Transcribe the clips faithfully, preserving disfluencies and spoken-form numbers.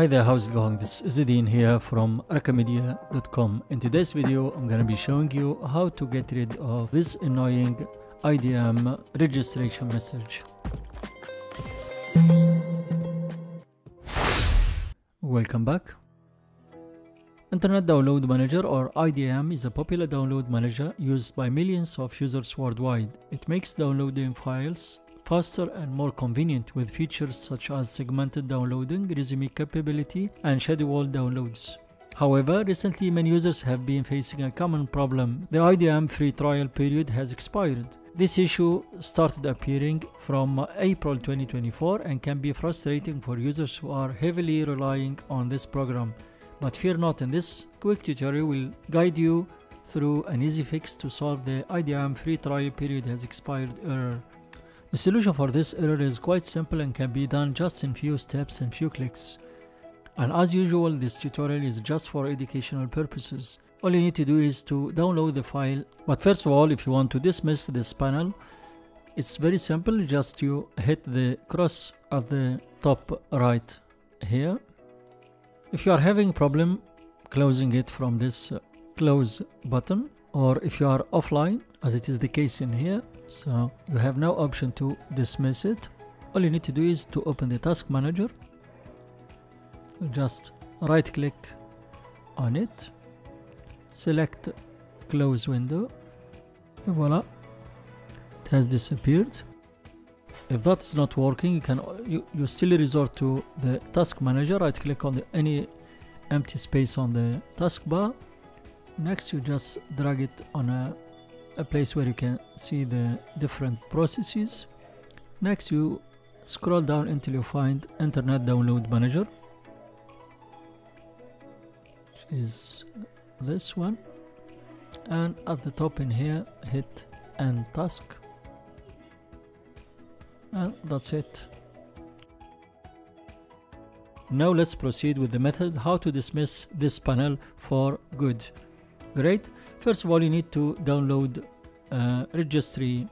Hi there, how's it going? This is Ezdeen here from Raqmedia dot com. In today's video, I'm gonna be showing you how to get rid of this annoying I D M registration message. Welcome back. Internet Download Manager or I D M is a popular download manager used by millions of users worldwide. It makes downloading files faster and more convenient with features such as segmented downloading, resume capability, and scheduled downloads. However, recently many users have been facing a common problem. The I D M free trial period has expired. This issue started appearing from April twenty twenty-four and can be frustrating for users who are heavily relying on this program. But fear not, in this quick tutorial will guide you through an easy fix to solve the I D M free trial period has expired error. The solution for this error is quite simple and can be done just in few steps and few clicks. And as usual, this tutorial is just for educational purposes. All you need to do is to download the file. But first of all, if you want to dismiss this panel, it's very simple. Just you hit the cross at the top right here. If you are having problem closing it from this close button, or if you are offline, as it is the case in here, so you have no option to dismiss it. All you need to do is to open the task manager. Just right click on it, select close window, and voila, it has disappeared. If that is not working, you can you, you still resort to the task manager. Right click on the, any empty space on the taskbar. Next, you just drag it on a a place where you can see the different processes. Next, you scroll down until you find Internet Download Manager, which is this one, and at the top in here hit End Task, and that's it. Now let's proceed with the method how to dismiss this panel for good. Great. First of all, you need to download a registry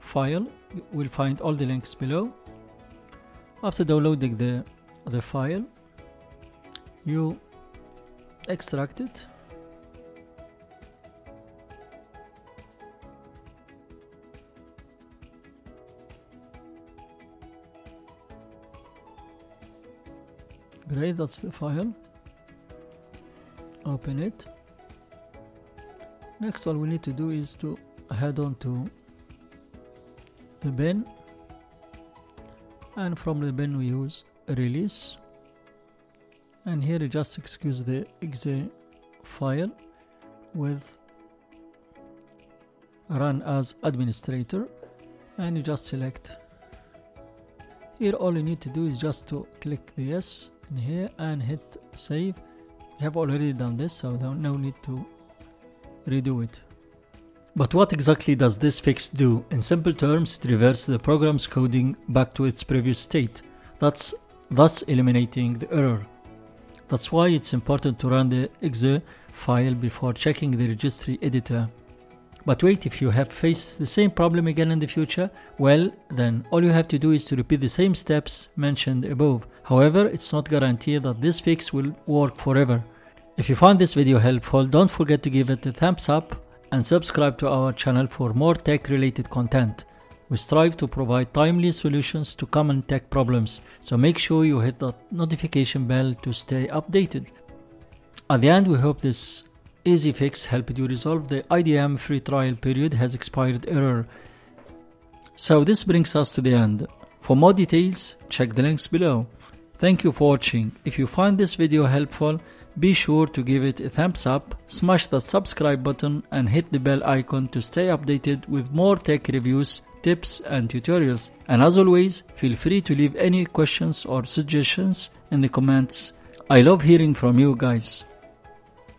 file. You will find all the links below. After downloading the, the file, you extract it. Great, that's the file. Open it. Next, all we need to do is to head on to the bin, and from the bin we use release, and here you just excuse the exe file with run as administrator, and you just select here. All you need to do is just to click the yes in here and hit save. We have already done this, so no need to redo it. But what exactly does this fix do? In simple terms, it reverses the program's coding back to its previous state, that's thus eliminating the error. That's why it's important to run the exe file before checking the registry editor. But wait, if you have faced the same problem again in the future, well then all you have to do is to repeat the same steps mentioned above. However, it's not guaranteed that this fix will work forever. If you found this video helpful, don't forget to give it a thumbs up and subscribe to our channel for more tech-related content. We strive to provide timely solutions to common tech problems, so make sure you hit that notification bell to stay updated. At the end, we hope this easy fix helped you resolve the I D M free trial period has expired error. So this brings us to the end. For more details, check the links below. Thank you for watching. If you find this video helpful, be sure to give it a thumbs up, smash the subscribe button and hit the bell icon to stay updated with more tech reviews, tips and tutorials. And as always, feel free to leave any questions or suggestions in the comments. I love hearing from you guys.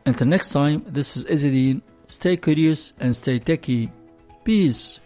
Until next time, this is Ezdeen. Stay curious and stay techy. Peace.